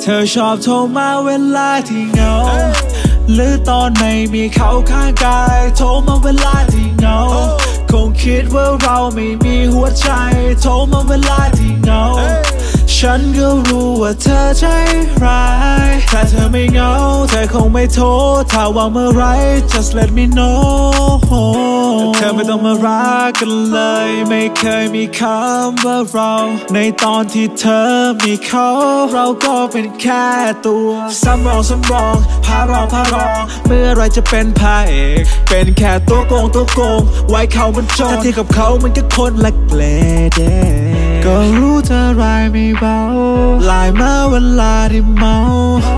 เธอชอบโทรมาเวลาที่เหงาหรือตอนไม่มีเขาข้างกายโทรมาเวลาที่เหงาคงคิดว่าเราไม่มีหัวใจโทรมาเวลาที่เหงาฉันก็รู้ว่าเธอใจร้ายถ้าเธอไม่เหงาเธอคงไม่โทรถ้าว่างเมื่อไร just let me know เธอไม่ต้องมารักกันเลยไม่เคยมีคำว่าเราในตอนที่เธอมีเขาเราก็เป็นแค่ตัวสำรองพารองเมื่อไรจะเป็นพระเอกเป็นแค่ตัวโกงไว้เขามันจนถ้าเทียบกับเขามันก็คนละเกรดก็รู้เธอร้ายไม่เบาลายมาเวลาที่เมา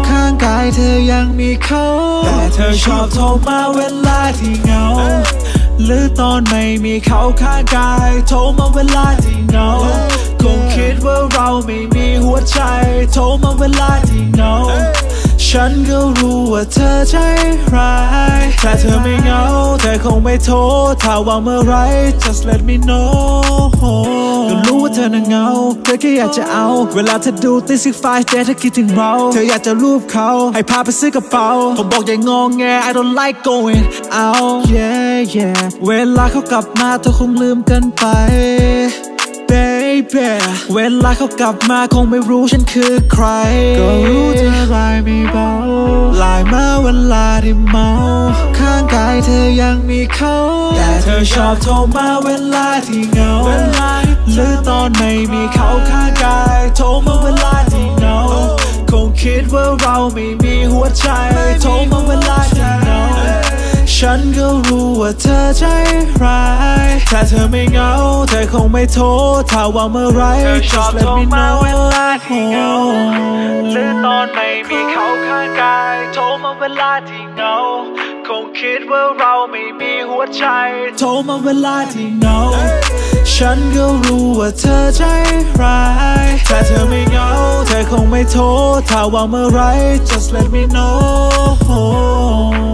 ข้างกายเธอยังมีเขาแต่เธอชอบโทรมาเวลาที่เหงาหรือตอนไม่มีเขาข้างกายโทรมาเวลาที่เหงาคงคิดว่าเราไม่มีหัวใจโทรมาเวลาที่เหงาฉันก็รู้ว่าเธอใจร้ายถ้าเธอไม่เหงาเธอคงไม่โทรถ้าว่างเมื่อไร just let me know ก็รู้ว่าเธอน่ะเหงาเธอแค่อยากจะเอาเวลาเธอดู365 เธอคิดถึงเราเธออยากจะรูปเขาให้พาไปซื้อกระเป๋าผมบอกอย่างงอแง I don't like going out yeah yeah เวลาเขากลับมาเธอคงลืมกันไปเวลาเขากลับมาคงไม่รู้ฉันคือใครก็รู้เธอร้ายไม่เบาลายมาเวลาที่เมาข้างกายเธอยังมีเขาแต่เธอชอบโทรมาเวลาที่เหงาหรือตอนไม่มีเขาข้างกายโทรมาเวลาที่เหงาคงคิดว่าเราไม่มีหัวใจโทรมาเวลาที่เหงาฉันก็รู้ว่าเธอใจร้ายถ้าเธอไม่เหงาเธอคงไม่โทรถ้าว่างเมื่อไรเธอชอบโทรมาเวลาที่เหงาหรือตอนไม่มีเขาข้างกายโทรมาเวลาที่เหงาคงคิดว่าเราไม่มีหัวใจโทรมาเวลาที่เหงาฉันก็รู้ว่าเธอใจร้ายถ้าเธอไม่เหงาเธอคงไม่โทรถ้าว่างเมื่อไร just let me know